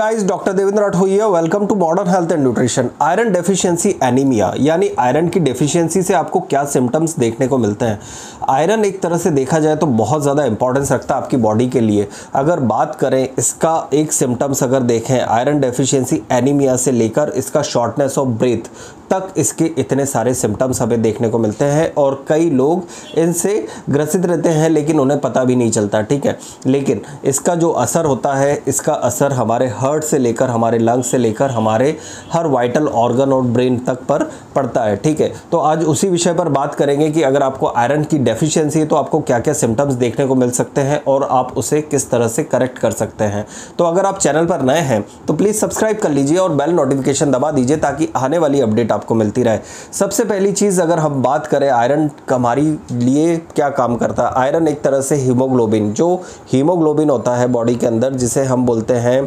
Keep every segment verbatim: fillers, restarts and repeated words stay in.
Guys, doctor Devendra Rathore है। Welcome to modern health and nutrition. Iron deficiency anaemia यानी iron की deficiency से आपको क्या सिम्टम्स देखने को मिलते हैं। आयरन एक तरह से देखा जाए तो बहुत ज़्यादा इंपॉर्टेंस रखता है आपकी बॉडी के लिए। अगर बात करें इसका एक सिम्टम्स अगर देखें आयरन डेफिशिएंसी एनीमिया से लेकर इसका शॉर्टनेस ऑफ ब्रेथ तक, इसके इतने सारे सिम्टम्स हमें देखने को मिलते हैं और कई लोग इनसे ग्रसित रहते हैं लेकिन उन्हें पता भी नहीं चलता। ठीक है, लेकिन इसका जो असर होता है, इसका असर हमारे हार्ट से लेकर हमारे लंग्स से लेकर हमारे हर वाइटल ऑर्गन और ब्रेन तक पर पड़ता है। ठीक है, तो आज उसी विषय पर बात करेंगे कि अगर आपको आयरन की डेफिशिएंसी है तो आपको क्या क्या सिम्टम्स देखने को मिल सकते हैं और आप उसे किस तरह से करेक्ट कर सकते हैं। तो अगर आप चैनल पर नए हैं तो प्लीज़ सब्सक्राइब कर लीजिए और बेल नोटिफिकेशन दबा दीजिए ताकि आने वाली अपडेट आपको मिलती रहे। सबसे पहली चीज़ अगर हम बात करें आयरन हमारी लिए क्या काम करता है। आयरन एक तरह से हीमोग्लोबिन, जो हीमोग्लोबिन होता है बॉडी के अंदर, जिसे हम बोलते हैं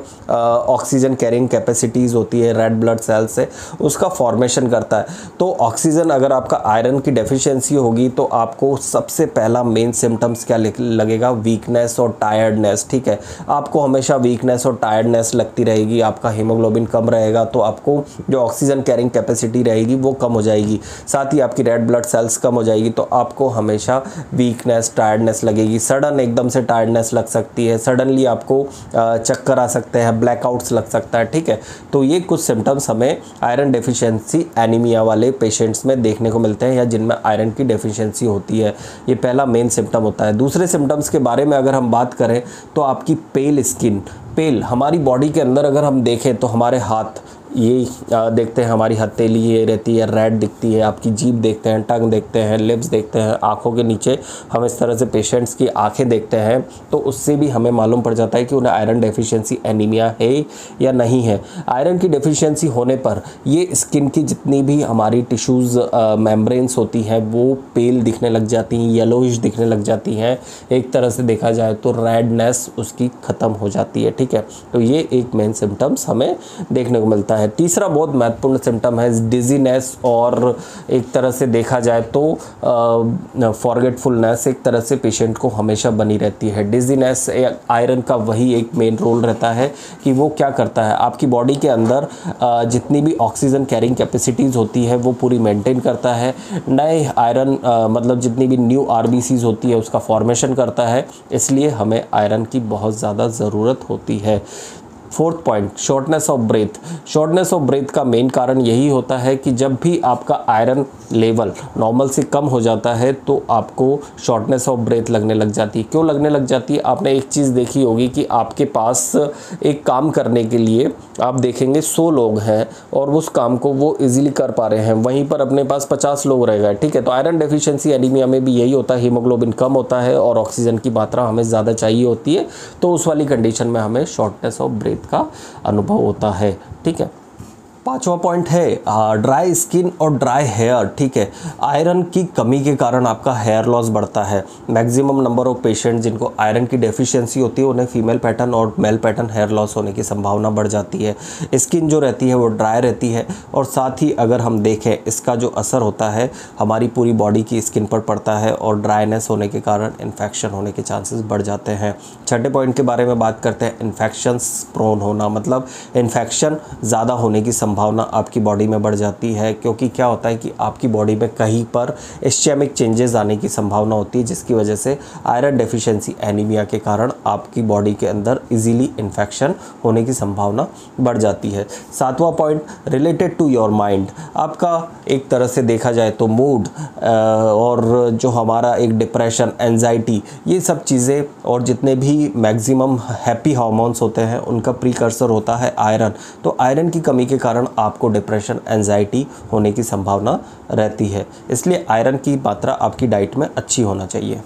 ऑक्सीजन कैरिंग कैपेसिटीज़ होती है रेड ब्लड सेल से, उसका फॉर्मेशन करता है। तो ऑक्सीजन अगर आपका आयरन की डेफिशिएंसी होगी तो आपको सबसे पहला मेन सिम्टम्स क्या लगेगा, वीकनेस और टायर्डनेस। ठीक है, आपको हमेशा वीकनेस और टायर्डनेस लगती रहेगी। आपका हीमोग्लोबिन कम रहेगा तो आपको जो ऑक्सीजन कैरिंग कैपेसिटी रहेगी वो कम हो जाएगी, साथ ही आपकी रेड ब्लड सेल्स कम हो जाएगी तो आपको हमेशा वीकनेस टायर्डनेस लगेगी। सडन एकदम से टायर्डनेस लग सकती है, सडनली आपको चक्कर आ सकते हैं, ब्लैकआउट्स लग सकता है। ठीक है, तो ये कुछ सिम्टम्स हमें आयरन डेफिशिएंसी एनीमिया वाले पेशेंट्स में देखने को मिलते हैं या जिनमें आयरन की डेफिशिएंसी होती है। ये पहला मेन सिम्टम होता है। दूसरे सिम्टम्स के बारे में अगर हम बात करें तो आपकी पेल स्किन, पेल हमारी बॉडी के अंदर अगर हम देखें तो हमारे हाथ ये देखते हैं, हमारी हथेली ये रहती है रेड दिखती है, आपकी जीभ देखते हैं, टंग देखते हैं, लिप्स देखते हैं, आँखों के नीचे हम इस तरह से पेशेंट्स की आंखें देखते हैं तो उससे भी हमें मालूम पड़ जाता है कि उन्हें आयरन डेफिशिएंसी एनीमिया है या नहीं है। आयरन की डेफिशिएंसी होने पर ये स्किन की जितनी भी हमारी टिश्यूज़ मेम्ब्रेन्स होती हैं वो पेल दिखने लग जाती हैं, येलोइश दिखने लग जाती हैं, एक तरह से देखा जाए तो रेडनेस उसकी ख़त्म हो जाती है। ठीक है, तो ये एक मेन सिम्टम्स हमें देखने को मिलता है। तीसरा बहुत महत्वपूर्ण सिम्टम है डिजीनेस और एक तरह से देखा जाए तो फॉरगेटफुलनेस एक तरह से पेशेंट को हमेशा बनी रहती है। डिजीनेस आयरन का वही एक मेन रोल रहता है कि वो क्या करता है, आपकी बॉडी के अंदर आ, जितनी भी ऑक्सीजन कैरिंग कैपेसिटीज़ होती है वो पूरी मेंटेन करता है। नए आयरन आ, मतलब जितनी भी न्यू आरबीसीज होती है उसका फॉर्मेशन करता है, इसलिए हमें आयरन की बहुत ज़्यादा ज़रूरत होती है। Fourth point, shortness of breath. Shortness of breath का मेन कारण यही होता है कि जब भी आपका आयरन लेवल नॉर्मल से कम हो जाता है तो आपको शॉर्टनेस ऑफ ब्रेथ लगने लग जाती है। क्यों लगने लग जाती है? आपने एक चीज़ देखी होगी कि आपके पास एक काम करने के लिए आप देखेंगे सौ लोग हैं और उस काम को वो ईजिली कर पा रहे हैं, वहीं पर अपने पास पचास लोग रह गए। ठीक है, तो आयरन डेफिशिएंसी एनीमिया में भी यही होता है, हीमोग्लोबिन कम होता है और ऑक्सीजन की मात्रा हमें ज़्यादा चाहिए होती है, तो उस वाली कंडीशन में हमें शॉर्टनेस ऑफ ब्रेथ का अनुभव होता है। ठीक है, पांचवा पॉइंट है ड्राई स्किन और ड्राई हेयर। ठीक है, आयरन की कमी के कारण आपका हेयर लॉस बढ़ता है। मैक्सिमम नंबर ऑफ पेशेंट जिनको आयरन की डेफिशिएंसी होती है उन्हें फीमेल पैटर्न और मेल पैटर्न हेयर लॉस होने की संभावना बढ़ जाती है। स्किन जो रहती है वो ड्राई रहती है और साथ ही अगर हम देखें इसका जो असर होता है हमारी पूरी बॉडी की स्किन पर पड़ता है और ड्राइनेस होने के कारण इन्फेक्शन होने के चांसेस बढ़ जाते हैं। छठे पॉइंट के बारे में बात करते हैं, इन्फेक्शन प्रोन होना, मतलब इन्फेक्शन ज़्यादा होने की संभावना आपकी बॉडी में बढ़ जाती है, क्योंकि क्या होता है कि आपकी बॉडी में कहीं पर इस्चेमिक चेंजेस आने की संभावना होती है, जिसकी वजह से आयरन डेफिशिएंसी एनीमिया के कारण आपकी बॉडी के अंदर इजीली इन्फेक्शन होने की संभावना बढ़ जाती है। सातवां point related to your mind, आपका एक तरह से देखा जाए तो मूड और जो हमारा एक डिप्रेशन, एंजाइटी, ये सब चीज़ें और जितने भी मैक्सिमम हैप्पी हार्मोन्स होते हैं उनका प्रीकर्सर होता है आयरन। तो आयरन की कमी के कारण आपको डिप्रेशन, एंजाइटी होने की संभावना रहती है, इसलिए आयरन की मात्रा आपकी डाइट में अच्छी होना चाहिए।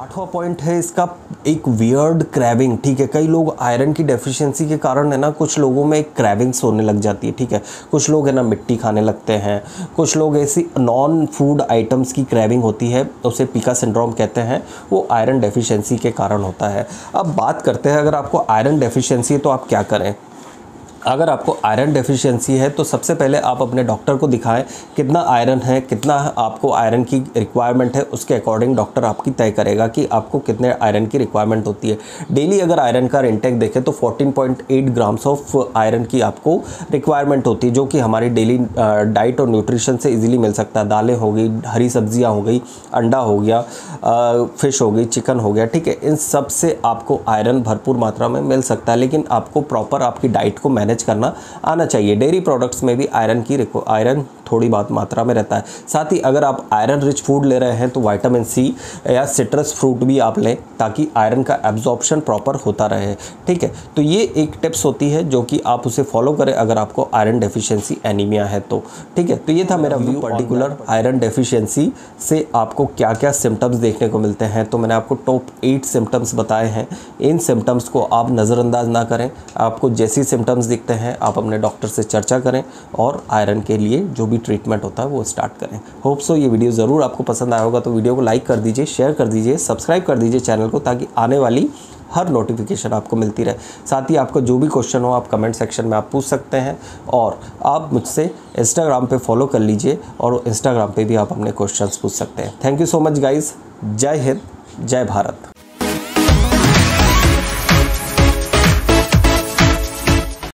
आठवां पॉइंट है इसका एक वियर्ड क्रैविंग। ठीक है, कई लोग आयरन की डेफिशिएंसी के कारण है ना, कुछ लोगों में एक क्रैविंग्स होने लग जाती है। ठीक है, कुछ लोग है ना मिट्टी खाने लगते हैं, कुछ लोग ऐसी नॉन फूड आइटम्स की क्रैविंग होती है, उसे पीका सिंड्रोम कहते हैं, वो आयरन डेफिशिएंसी के कारण होता है। अब बात करते हैं अगर आपको आयरन डेफिशिएंसी है तो आप क्या करें। अगर आपको आयरन डेफिशिएंसी है तो सबसे पहले आप अपने डॉक्टर को दिखाएं कितना आयरन है, कितना आपको आयरन की रिक्वायरमेंट है, उसके अकॉर्डिंग डॉक्टर आपकी तय करेगा कि आपको कितने आयरन की रिक्वायरमेंट होती है। डेली अगर आयरन का इंटेक देखें तो चौदह पॉइंट आठ ग्राम्स ऑफ आयरन की आपको रिक्वायरमेंट होती है, जो कि हमारी डेली डाइट और न्यूट्रिशन से ईजिली मिल सकता है। दालें हो गई, हरी सब्जियाँ हो गई, अंडा हो गया, फिश हो गई, चिकन हो गया, ठीक है, इन सब से आपको आयरन भरपूर मात्रा में मिल सकता है, लेकिन आपको प्रॉपर आपकी डाइट को मैनेज करना आना चाहिए। डेयरी प्रोडक्ट्स में भी आयरन की आयरन थोड़ी बहुत मात्रा में रहता है। साथ ही अगर आप आयरन रिच फूड ले रहे हैं तो विटामिन सी या सिट्रस फ्रूट भी आप लें ताकि आयरन का एब्जॉर्प्शन प्रॉपर होता रहे, ठीक है। तो ये एक टिप्स होती है जो कि आप उसे फॉलो करें अगर आपको आयरन डेफिशिएंसी एनीमिया है तो, ठीक है। तो ये था मेरा व्यू पर्टिकुलर आयरन डेफिशिएंसी से आपको क्या क्या सिम्टम्स देखने को मिलते हैं। तो मैंने आपको टॉप एट सिम्टम्स बताए हैं। इन सिम्टम्स को आप नज़रअंदाज ना करें। आपको जैसी सिम्टम्स दिखते हैं आप अपने डॉक्टर से चर्चा करें और आयरन के लिए जो भी ट्रीटमेंट होता है वो स्टार्ट करें। होप सो ये वीडियो ज़रूर आपको पसंद आया होगा। तो वीडियो को लाइक कर दीजिए, शेयर कर दीजिए, सब्सक्राइब कर दीजिए चैनल को, ताकि आने वाली हर नोटिफिकेशन आपको मिलती रहे। साथ ही आपको जो भी क्वेश्चन हो आप कमेंट सेक्शन में आप पूछ सकते हैं, और आप मुझसे इंस्टाग्राम पे फॉलो कर लीजिए और इंस्टाग्राम पे भी आप अपने क्वेश्चंस पूछ सकते हैं। Thank you so much guys. जय हिंद, जय भारत।